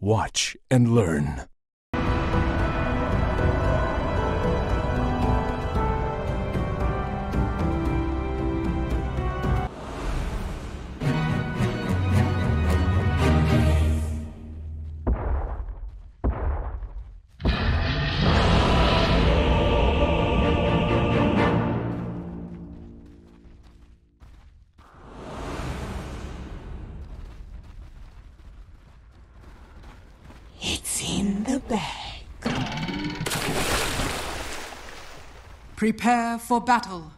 Watch and learn. Prepare for battle.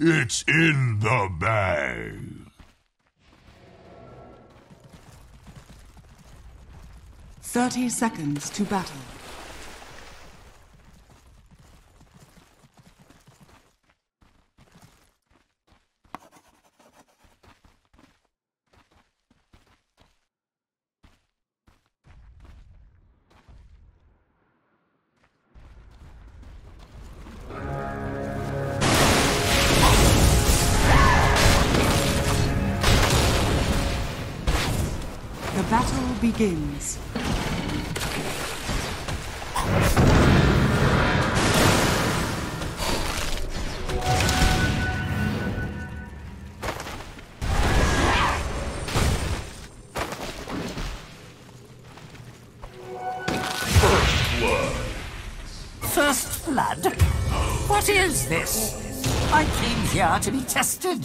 It's in the bag. Thirty seconds to battle. Begins. First blood? What is this? I came here to be tested.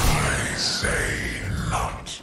I say not.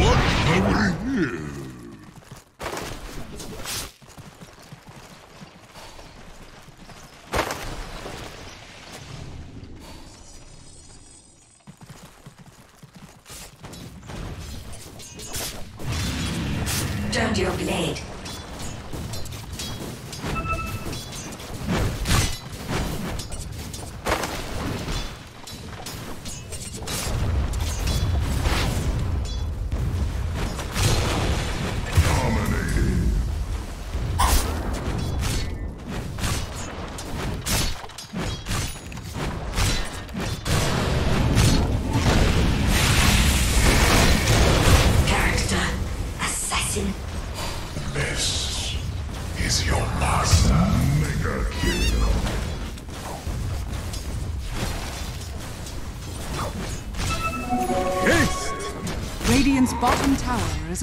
What are we here? Don't your blade. This is your master. Mega kill. Yes. Radiant's bottom tower is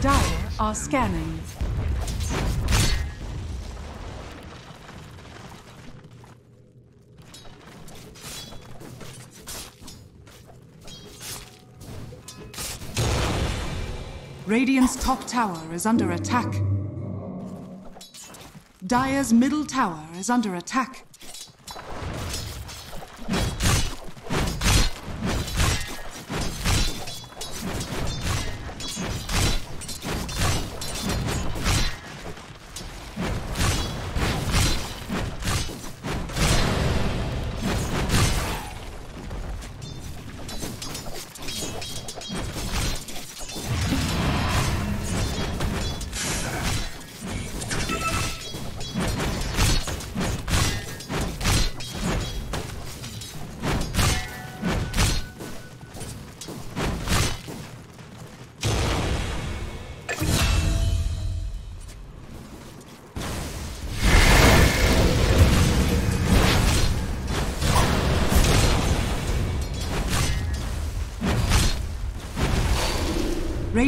Dire are scanning. Radiant's top tower is under attack. Dire's middle tower is under attack.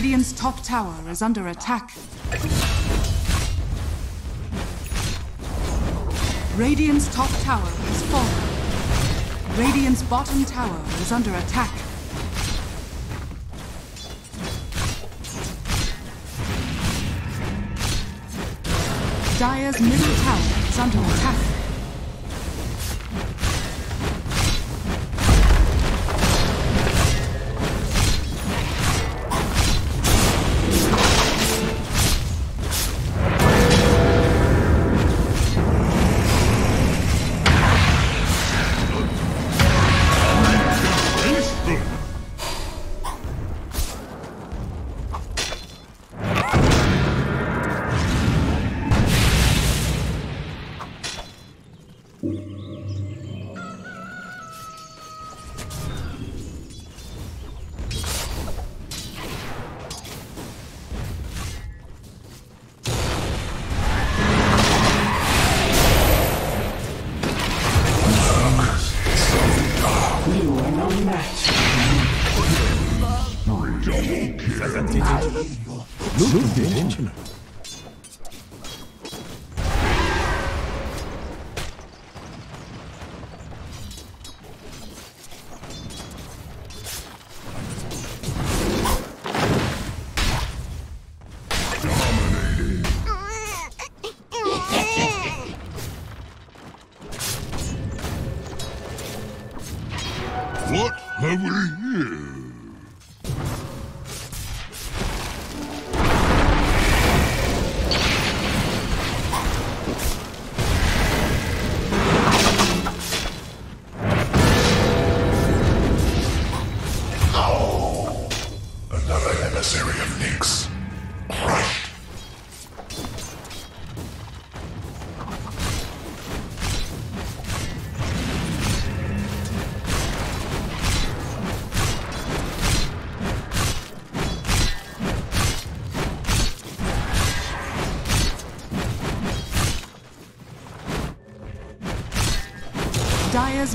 Radiant's top tower is under attack. Radiant's top tower has fallen. Radiant's bottom tower is under attack. Dire's middle tower is under attack. Dire's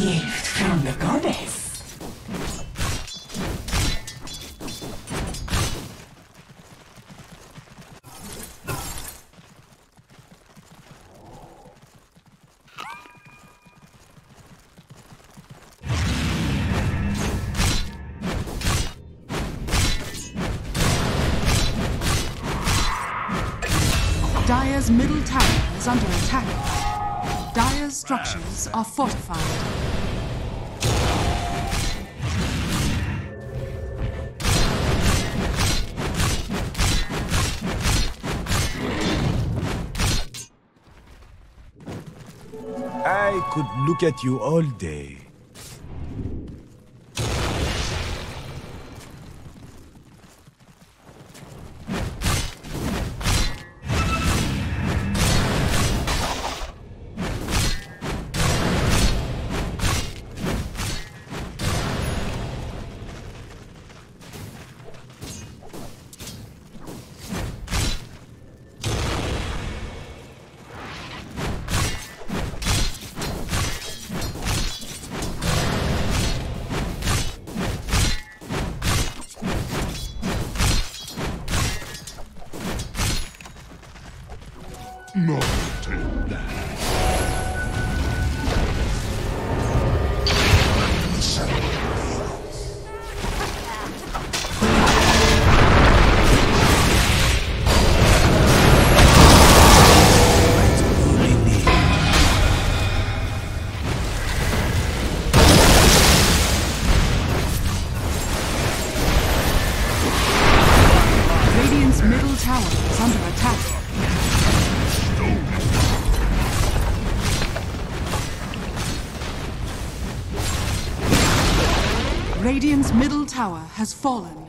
Gift from the goddess. Dire's middle tower is under attack. Dire's structures are fortified. I could look at you all day. Radiant's middle tower has fallen.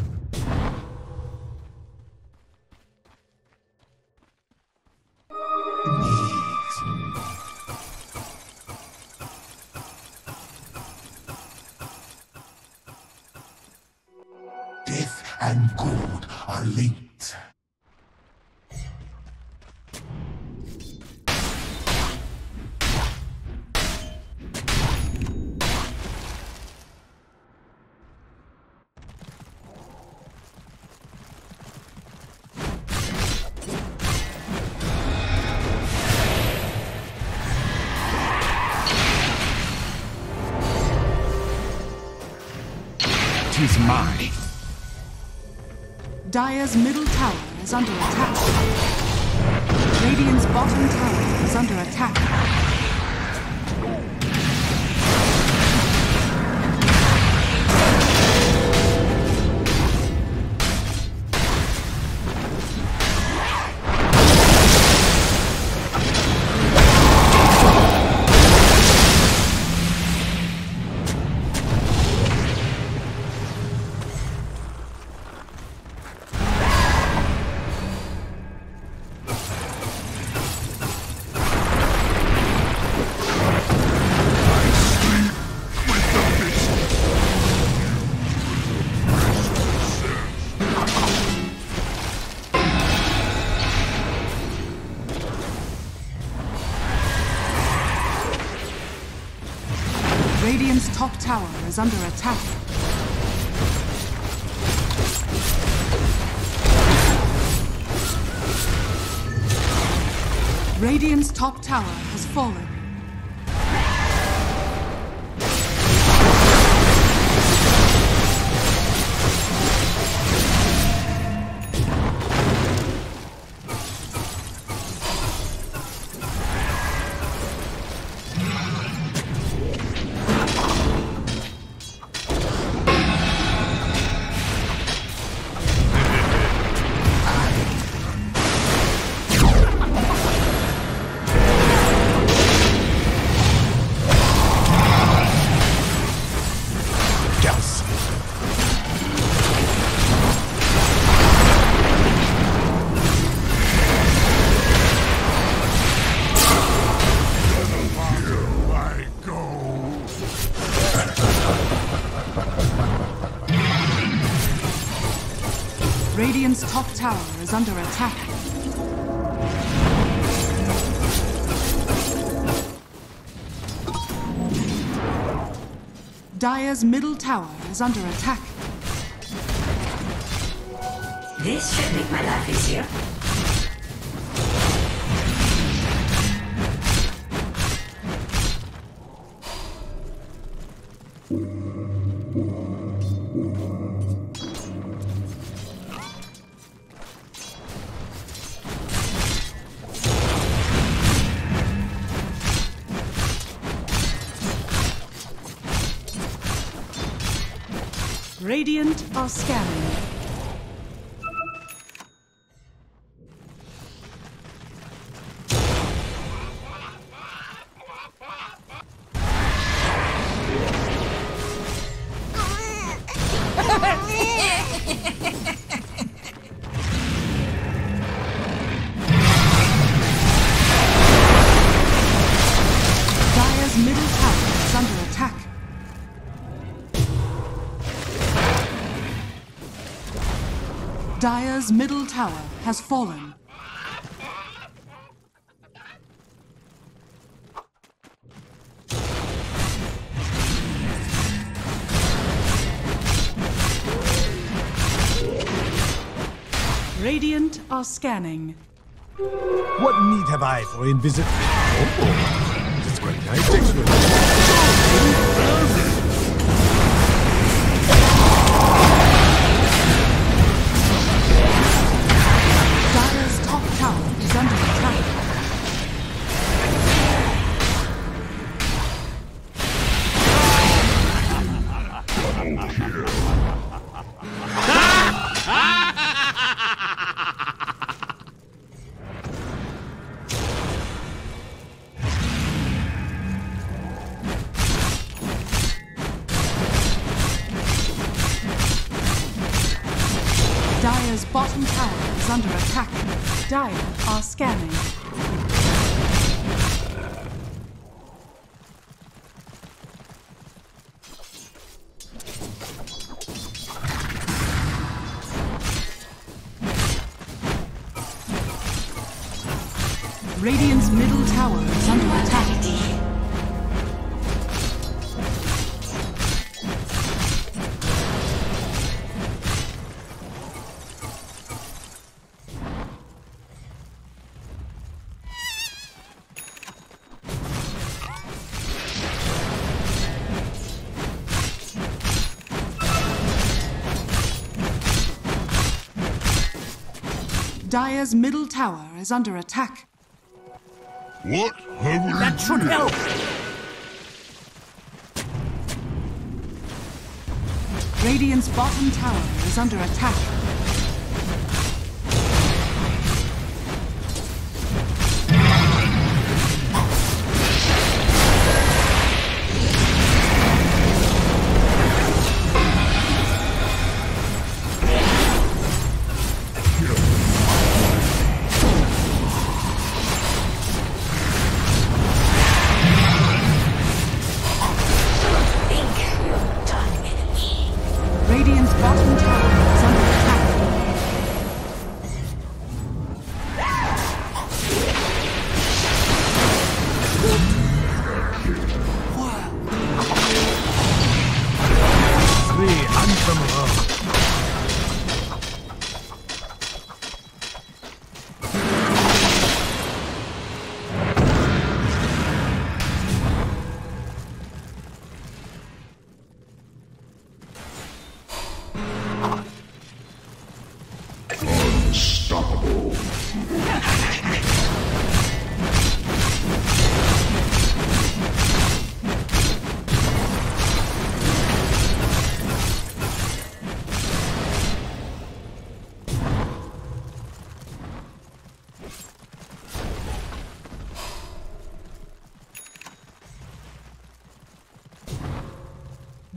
Death and gold are linked. Is mine. Dire's middle tower is under attack. Radiant's bottom tower is under attack. tower is under attack. Radiant's top tower has fallen. Radiant's top tower is under attack. Dire's middle tower is under attack. This should make my life easier. Radiant are scanning. Dire's middle tower is under attack. Dire's middle tower has fallen. Radiant are scanning. What need have I for invisible? Oh, it's quite nice. Excellent. Dire's bottom tower is under attack. Dire are scanning. Radiant's middle tower is under attack. Dire's middle tower is under attack. What have we That should help! Radiant's bottom tower is under attack. Radiant's bottom tower is under attack.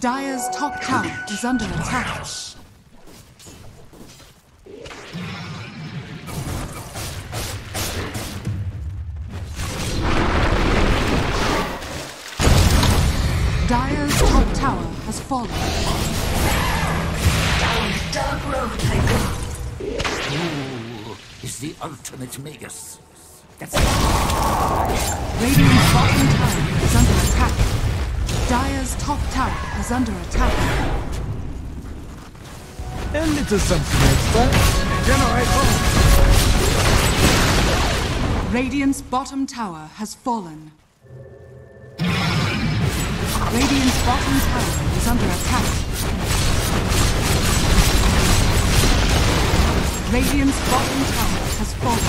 Dire's top tower is under attack. Dire's top tower has fallen. Down the dark road I go. Ooh, is the ultimate magus. That's Radiant's bottom tower is under attack. Dire's top tower is under attack. A little something extra. Generate bombs. Radiant's bottom tower has fallen. Radiant's bottom tower is under attack. Radiant's bottom tower has fallen.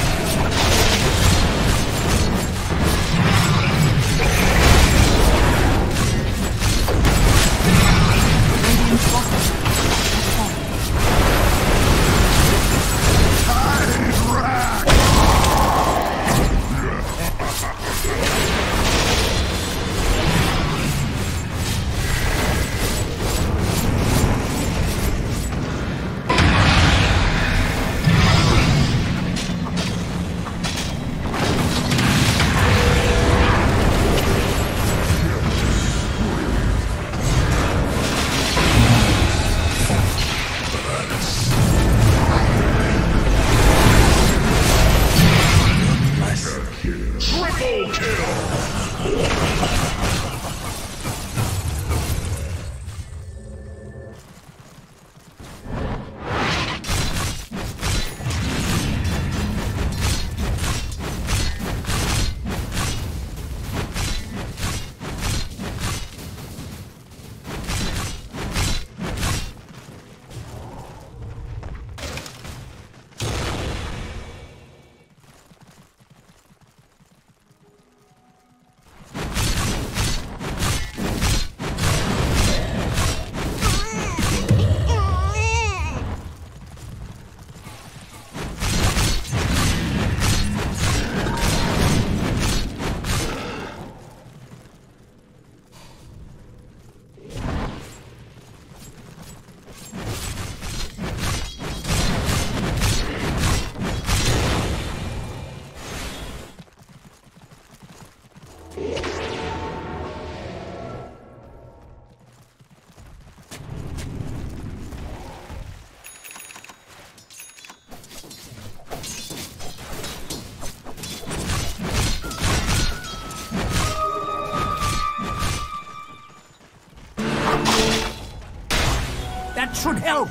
That should help!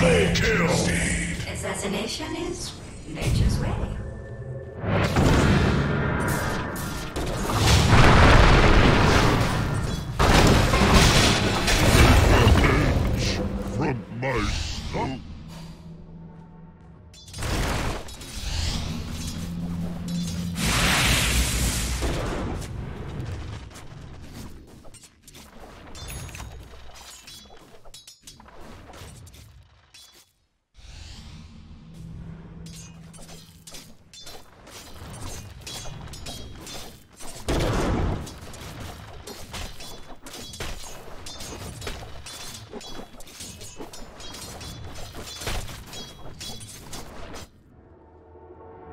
Melee kill! Assassination is nature's way. Revenge from my soul.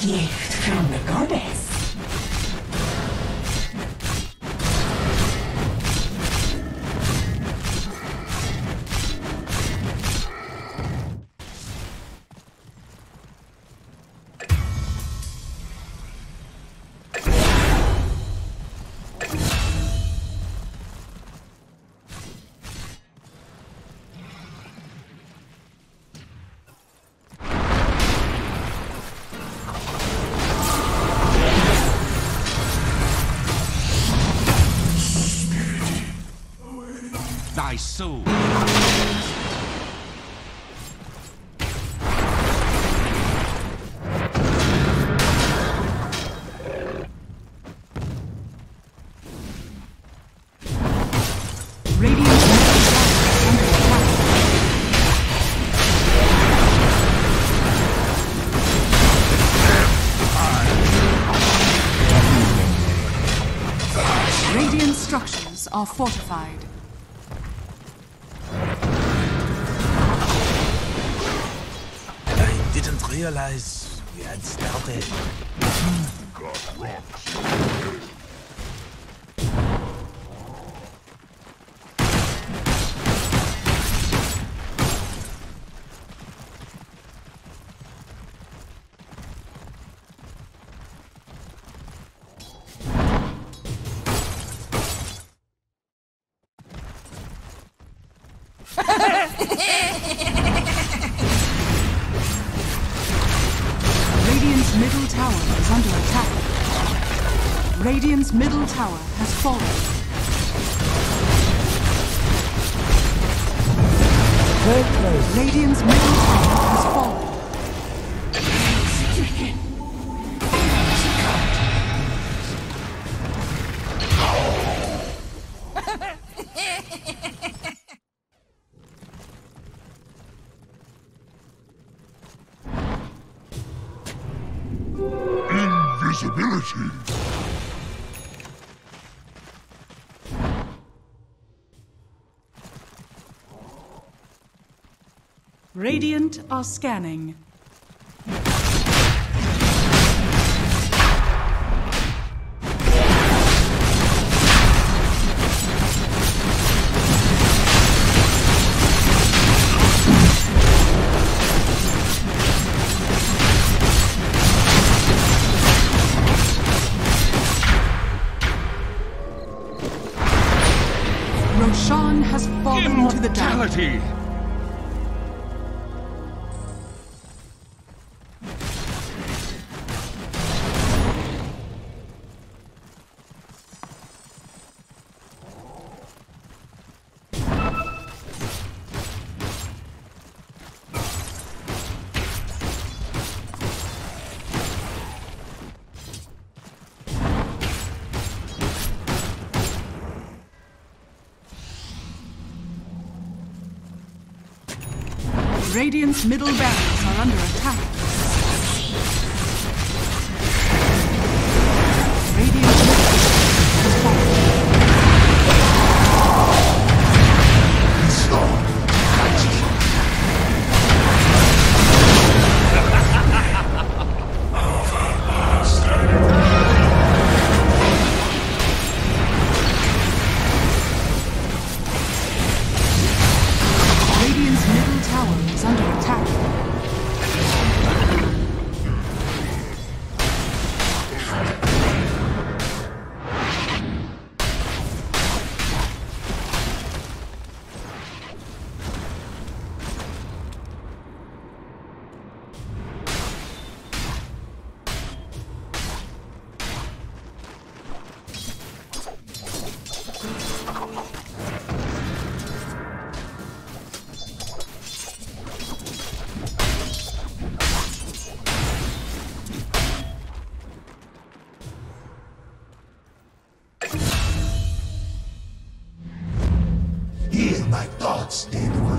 Gift from the goddess. Thy soul. Radiant structures are fortified. Didn't realize we had started. God rocks. Middle tower is under attack. Radiant's middle tower has fallen. Radiant's middle tower has fallen. Invisibility! Radiant are scanning. Roshan has fallen to the dark. Radiant's middle barracks are under attack. cuts inward.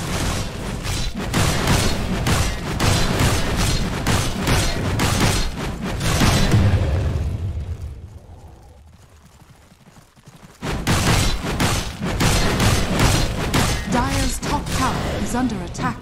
Under attack.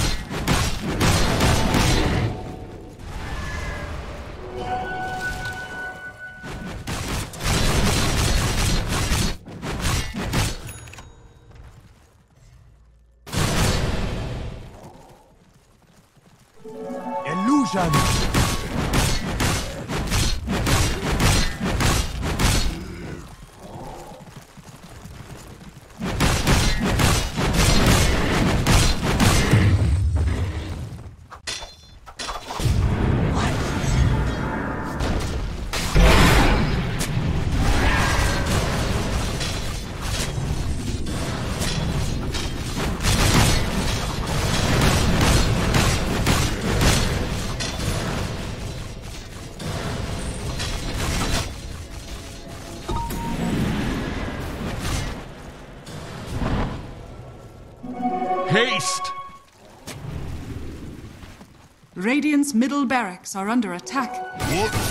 Haste! Radiant's middle barracks are under attack. What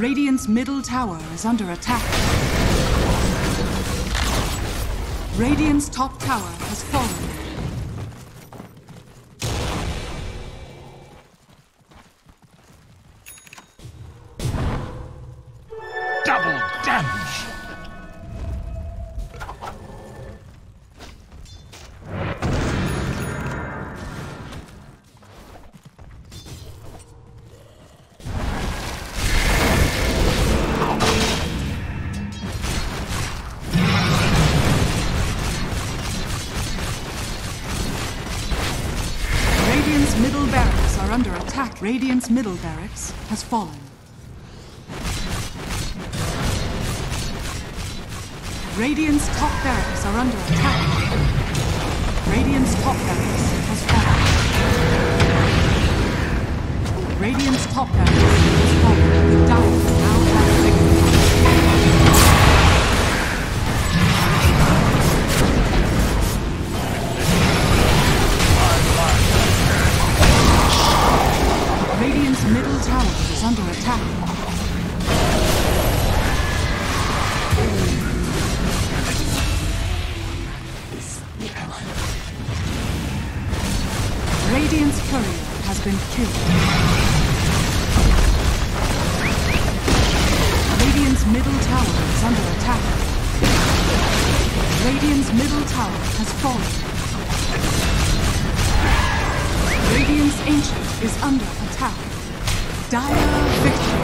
Radiant's middle tower is under attack. Radiant's top tower has fallen. Radiant's middle barracks has fallen. Radiant's top barracks are under attack. Radiant's top barracks has fallen. Radiant's top barracks has fallen. The Dire now has middle tower is under attack. Radiant's courier has been killed. Radiant's middle tower is under attack. Radiant's middle tower has fallen. Radiant's ancient is under attack. Dire victory.